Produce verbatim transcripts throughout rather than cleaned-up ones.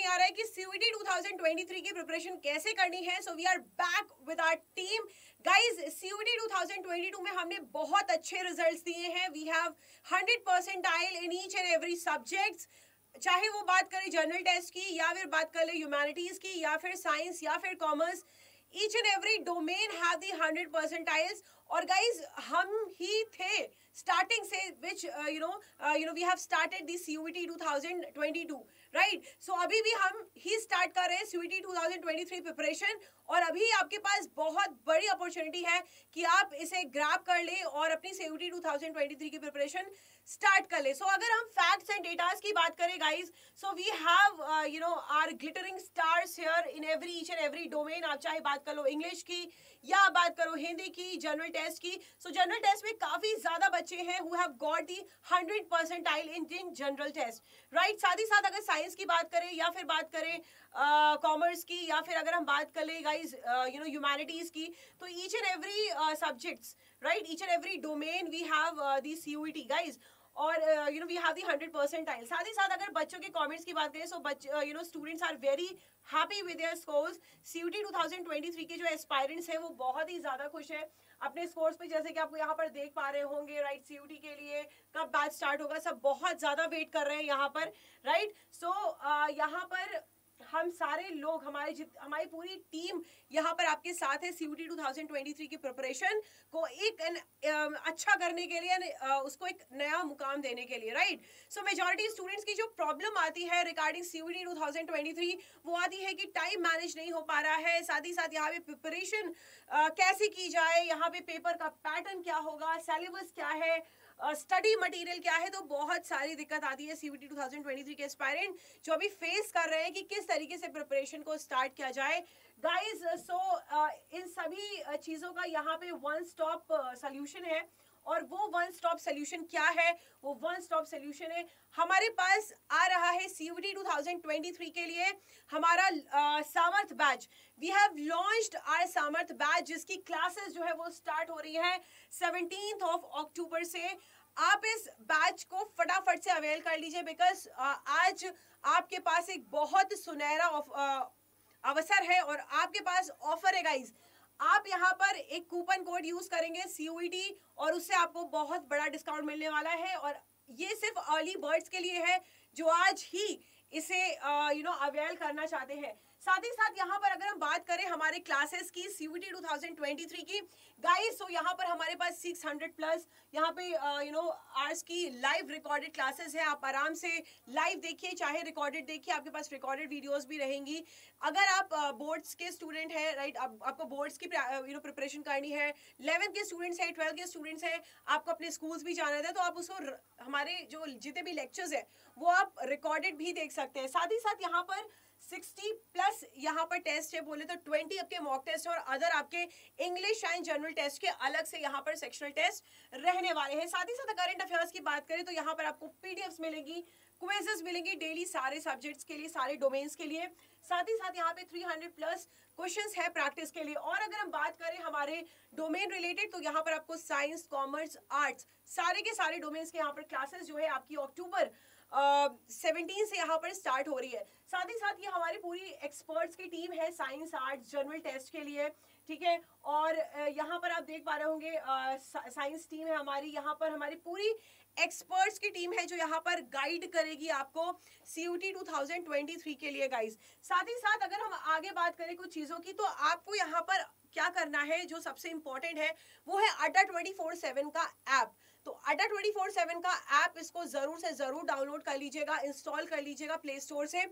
नहीं आ रहा है कि C U E T twenty twenty-three की प्रिपरेशन कैसे करनी है। So we are back with our team guys. C U E T twenty twenty-two में हमने बहुत अच्छे रिजल्ट्स दिए हैं। We have hundred percentile in each and every subjects, चाहे वो बात करें जनरल टेस्ट की या फिर बात कर ले ह्यूमैनिटीज की या फिर साइंस या फिर commerce, each and every domain have the hundred percentiles. और गाइज हम ही थे स्टार्टिंग से which you know you know we have started the C U E T twenty twenty-two right. So अभी भी हम ही स्टार्ट कर रहे हैं C U E T twenty twenty-three preparation, और अभी आपके पास बहुत बड़ी अपॉर्चुनिटी है कि आप इसे ग्रैब कर ले और अपनी C U E T twenty twenty-three की प्रिपरेशन स्टार्ट कर ले। सो so, अगर हम फैक्ट्स एंड डेटाज की बात करें guys, so we have you know our glittering stars here in every each and every domain. आप चाहे बात कर लो इंग्लिश की या बात करो हिंदी की, जनरल टेस्ट की। सो जनरल टेस्ट में काफी ज्यादा बच्चे हैं who have got the hundred percentile in general test, right? साथ ही साथ अगर साइंस की बात करें या फिर बात करें कॉमर्स uh, की या फिर अगर हम बात कर ले गाइज यू नो ह्यूमैनिटीज की, तो each and every subjects right, each and every domain we have the C U E T guys, और you know we have the hundred percentile. साथ ही साथ अगर बच्चों के कमेंट्स की बात करें, सो बच्चे you know students are very happy with their scores. C U E T twenty twenty-three के जो एस्पायरेंट्स हैं वो बहुत ही ज़्यादा खुश हैं अपने स्कोर्स पे, जैसे कि आप यहाँ पर देख पा रहे होंगे right. C U E T के लिए कब बैच स्टार्ट होगा, सब बहुत ज़्यादा वेट कर रहे हैं यहाँ पर राइट। सो so, uh, यहाँ पर हम सारे लोग, हमारे जित हमारी पूरी टीम यहाँ पर आपके साथ है C U E T twenty twenty-three की प्रिपरेशन को एक न, अच्छा करने के लिए, उसको एक नया मुकाम देने के लिए राइट। सो मेजॉरिटी स्टूडेंट्स की जो प्रॉब्लम आती है regarding C U E T twenty twenty-three वो आती है कि टाइम मैनेज नहीं हो पा रहा है। साथ ही साथ यहाँ पे प्रिपरेशन कैसे की जाए, यहाँ पे पेपर का पैटर्न क्या होगा, सिलेबस क्या है, स्टडी uh, मटेरियल क्या है, तो बहुत सारी दिक्कत आती है C U E T twenty twenty-three के एस्पायरेंट जो अभी फेस कर रहे हैं कि किस तरीके से प्रिपरेशन को स्टार्ट किया जाए guys. So uh, so, uh, इन सभी चीज़ों का यहाँ पे वन स्टॉप सॉल्यूशन है, और वो वन स्टॉप सॉल्यूशन क्या है, वो वन स्टॉप सॉल्यूशन है हमारे पास आ रहा है C U E T twenty twenty-three के लिए हमारा Samarth batch. We have launched our Samarth batch, जिसकी क्लासेस जो है वो स्टार्ट हो रही है सेवनटीन्थ ऑफ अक्टूबर से। आप इस बैच को फटाफट से अवेल कर लीजिए, बिकॉज uh, आज आपके पास एक बहुत सुनहरा uh, अवसर है और आपके पास ऑफर है गाइज। आप यहाँ पर एक कूपन कोड यूज करेंगे C U E T और उससे आपको बहुत बड़ा डिस्काउंट मिलने वाला है, और ये सिर्फ अर्ली बर्ड्स के लिए है जो आज ही इसे यू नो अवेल करना चाहते हैं। साथ ही साथ यहाँ पर अगर हम बात करें हमारे क्लासेस की C U E T twenty twenty-three की गाइस, तो यहाँ पर हमारे पास six hundred प्लस यहाँ पे यू नो आर्स की लाइव रिकॉर्डेड क्लासेस है। आप आराम से लाइव देखिए, चाहे रिकॉर्डेड देखिए, आपके पास रिकॉर्डेड वीडियोस भी रहेंगी। अगर आप बोर्ड्स uh, के स्टूडेंट हैं राइट, आप, आपको बोर्ड्स की यू नो प्रिपरेशन करनी है, इलेवंथ के स्टूडेंट्स हैं, ट्वेल्थ के स्टूडेंट्स हैं, आपको अपने स्कूल्स भी जाना था, तो आप उसको हमारे जो जितने भी लेक्चर्स हैं वो आप रिकॉर्डेड भी देख सकते हैं। साथ ही साथ यहाँ पर sixty प्लस यहाँ पर टेस्ट है, बोले तो twenty आपके मॉक टेस्ट और अदर आपके इंग्लिश एंड जनरल टेस्ट के अलग से यहाँ पर सेक्शनल टेस्ट रहने वाले हैं। साथ ही साथ करंट अफेयर्स की बात करें तो यहाँ पर आपको पीडीएफ्स मिलेंगी, क्विजेस मिलेंगी डेली सारे सब्जेक्ट्स के लिए, सारे डोमेन्स के लिए। साथ ही साथ यहाँ पे three hundred प्लस क्वेश्चंस है प्रैक्टिस के लिए। और अगर हम बात करें हमारे डोमेन रिलेटेड, तो यहाँ पर आपको साइंस, कॉमर्स, आर्ट्स सारे के सारे डोमेन्स के यहाँ पर क्लासेस जो है आपकी अक्टूबर सेवनटीन uh, से यहाँ पर स्टार्ट हो रही है। साथ ही साथ ये हमारी पूरी एक्सपर्ट्स की टीम है साइंस, आर्ट्स, जनरल टेस्ट के लिए, ठीक है। और यहाँ पर आप देख पा रहे होंगे साइंस टीम है हमारी, यहाँ पर हमारी पूरी एक्सपर्ट्स की टीम है जो यहाँ पर गाइड करेगी आपको C U E T twenty twenty-three के लिए गाइज। साथ ही साथ अगर हम आगे बात करें कुछ चीज़ों की, तो आपको यहाँ पर क्या करना है जो सबसे इम्पोर्टेंट है वो है Adda two forty-seven का ऐप। तो Adda two forty-seven का ऐप इसको ज़रूर से ज़रूर डाउनलोड कर लीजिएगा, इंस्टॉल कर लीजिएगा प्ले स्टोर से।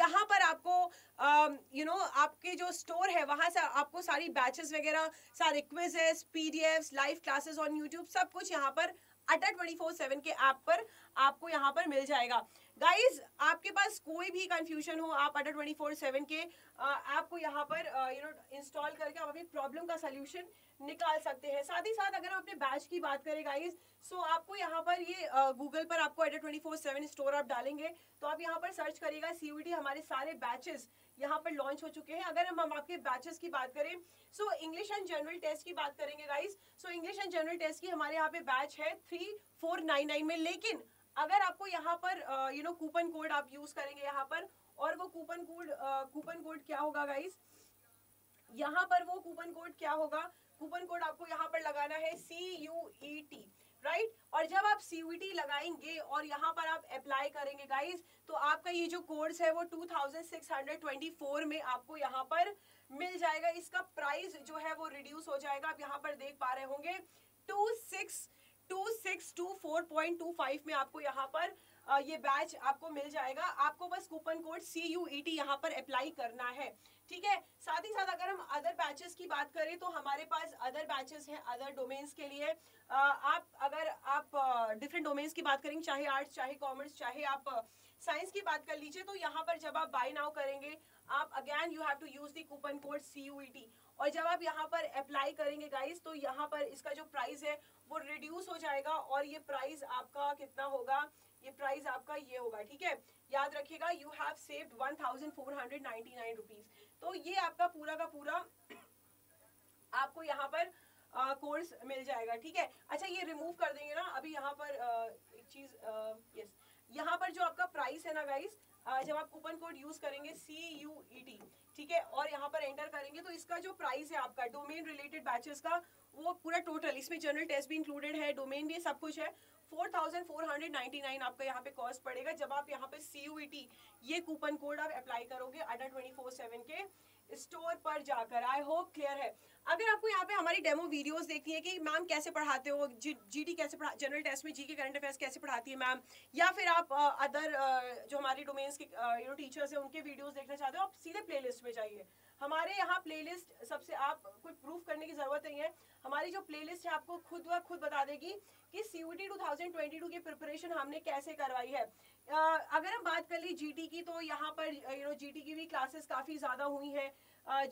यहाँ पर आपको यू नो आपके जो स्टोर है वहाँ से आपको सारी बैचेस वगैरह, सारे quizzes, PDFs, live classes on YouTube, सब कुछ यहाँ पर Adda two forty-seven के ऐप पर आपको यहाँ पर मिल जाएगा गाइज। आपके पास कोई भी कंफ्यूजन हो, आप Adda two forty-seven के ऐप को यहाँ पर यू नो इंस्टॉल करके आप अपनी प्रॉब्लम का सलूशन निकाल सकते हैं। साथ ही साथ अगर हम अपने बैच की बात करें गाइज, सो आपको यहाँ पर ये गूगल पर आपको Adda two forty-seven स्टोर आप डालेंगे तो आप यहाँ पर सर्च करिएगा C U E T, हमारे सारे बैचेस यहाँ पर लॉन्च हो चुके हैं। अगर हम हम आपके बैचेस की बात करें, so English and general test की बात करेंगे guys. So English and general test की हमारे यहाँ पे बैच है थ्री फोर नाइन नाइन में, लेकिन अगर आपको यहाँ पर यू नो कूपन कोड आप यूज करेंगे यहाँ पर और वो कूपन कोड कूपन कोड क्या होगा गाइस, यहाँ पर वो कूपन कोड क्या होगा, कूपन कोड आपको यहाँ पर लगाना है C U E T, right. और जब आप सी यू ई टी लगाएंगे और यहाँ पर आप अप्लाई करेंगे गाइस, तो आपका ये जो कोर्स है वो two thousand six hundred twenty four में आपको यहाँ पर मिल जाएगा। इसका प्राइस जो है वो रिड्यूस हो जाएगा, आप यहाँ पर देख पा रहे होंगे two six two six two four point two five में आपको यहाँ पर आ, ये बैच आपको मिल जाएगा। आपको बस coupon code C U E T यहाँ पर अप्लाई करना है, ठीक है। साथ ही साथ अगर हम अदर बैचेस की बात करें तो हमारे पास अदर बैचेस हैं अदर डोमेन्स के लिए। आ, आप अगर आप डिफरेंट डोमेन्स की बात करेंगे, चाहे आर्ट्स, चाहे कॉमर्स, चाहे आप साइंस की बात कर लीजिए, तो यहाँ पर जब आप बाय नाउ करेंगे, आप again you have to use the coupon code C U E T. और जब आप यहाँ पर अप्लाई करेंगे गाइस, तो यहाँ पर इसका जो प्राइस है वो रिड्यूस हो जाएगा और ये प्राइस आपका कितना होगा, ये प्राइस आपका ये होगा, ठीक है। याद रखिएगा, you have saved one thousand four hundred ninety nine rupees. तो ये आपका पूरा का पूरा आपको यहाँ पर कोर्स uh, मिल जाएगा, ठीक है। अच्छा, ये रिमूव कर देंगे ना अभी यहाँ पर uh, एक चीज, uh, यस, यहाँ पर जो आपका प्राइस है ना गाइस, uh, जब आप कूपन कोड यूज करेंगे सी यू ई टी, ठीक है, और यहाँ पर एंटर करेंगे, तो इसका जो प्राइस है आपका डोमेन रिलेटेड बैचेस का वो पूरा टोटल, इसमें जनरल टेस्ट भी इंक्लूडेड है, डोमेन भी, सब कुछ है, four thousand four hundred ninety nine आपका यहाँ पे कॉस्ट पड़ेगा जब आप यहाँ पे सी यू ई टी ये कूपन कोड आप अप्लाई करोगे अड्डा टू फोर सेवन के स्टोर पर जाकर। आई होप क्लियर है। अगर आपको यहाँ पे हमारी डेमो वीडियोस देखनी है कि मैम कैसे पढ़ाते हो, जी डी कैसे पढ़ा, जनरल टेस्ट में जी के करंट अफेयर्स कैसे पढ़ाती है मैम, या फिर आप अदर uh, जो हमारे डोमेन्स के यू नो टीचर्स हैं उनके वीडियोस देखना चाहते हो, आप सीधे प्लेलिस्ट में जाइए। हमारे यहाँ प्लेलिस्ट सबसे, आप कोई प्रूफ करने की जरूरत नहीं है, हमारी जो प्लेलिस्ट है आपको खुद व खुद बता देगी कि C U E T two thousand twenty two की प्रिपरेशन हमने कैसे करवाई है। uh, अगर हम बात कर ली जी टी की, तो यहाँ पर यू नो जी टी की भी क्लासेस काफ़ी ज़्यादा हुई हैं।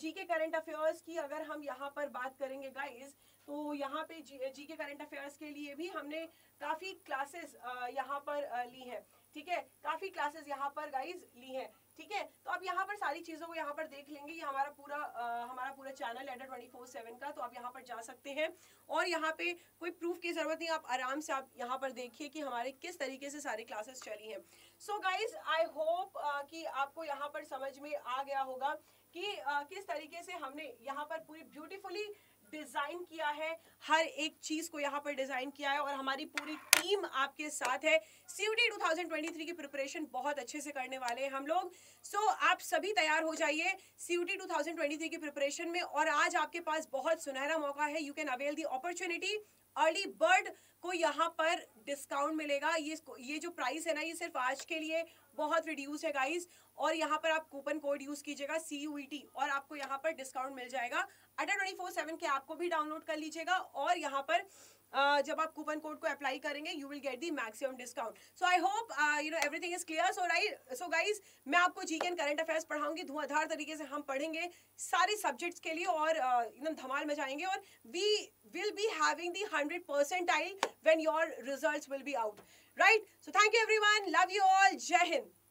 जी के करंट अफेयर्स की अगर हम यहाँ पर बात करेंगे गाइस, तो यहाँ पे जी के करंट अफेयर्स के लिए भी हमने काफ़ी क्लासेस यहाँ पर ली हैं, ठीक है, काफ़ी क्लासेस यहाँ पर गाइस ली हैं, ठीक है। तो आप यहाँ पर सारी चीज़ों को यहाँ पर देख लेंगे। ये हमारा पूरा आ, हमारा पूरा चैनल है अड्डा टू फोर सेवन का, तो आप यहाँ पर जा सकते हैं और यहाँ पे कोई प्रूफ की ज़रूरत नहीं, आप आराम से आप यहाँ पर देखिए कि हमारे किस तरीके से सारी क्लासेस चली हैं। सो गाइज, आई होप कि आपको यहाँ पर समझ में आ गया होगा कि आ, किस तरीके से हमने यहाँ पर पूरी ब्यूटीफुली डिज़ाइन किया है, हर एक चीज़ को यहाँ पर डिज़ाइन किया है, और हमारी पूरी टीम आपके साथ है। C U E T two thousand twenty three की प्रिपरेशन बहुत अच्छे से करने वाले हैं हम लोग। सो so, आप सभी तैयार हो जाइए C U E T two thousand twenty three की प्रिपरेशन में। और आज आपके पास बहुत सुनहरा मौका है, you can avail the opportunity. Early bird को यहाँ पर डिस्काउंट मिलेगा। ये ये जो प्राइस है ना, ये सिर्फ आज के लिए बहुत रिड्यूस है गाइस। और यहाँ पर आप कूपन कोड यूज़ कीजिएगा सी यू ई टी और आपको यहाँ पर डिस्काउंट मिल जाएगा। अड्डा टू फोर सेवन के आपको भी डाउनलोड कर लीजिएगा और यहाँ पर जब आप कूपन कोड को अप्लाई करेंगे, you will get the maximum discount. So I hope you know everything is clear. So right, so guys, मैं आपको जीके एंड करंट अफेयर्स पढ़ाऊंगी, धुआंधार तरीके से हम पढ़ेंगे सारे सब्जेक्ट्स के लिए और एकदम धमाल मचाएंगे। और we will be having the hundred percentile when your results will be out, right. So thank you everyone, love you all, जय हिंद।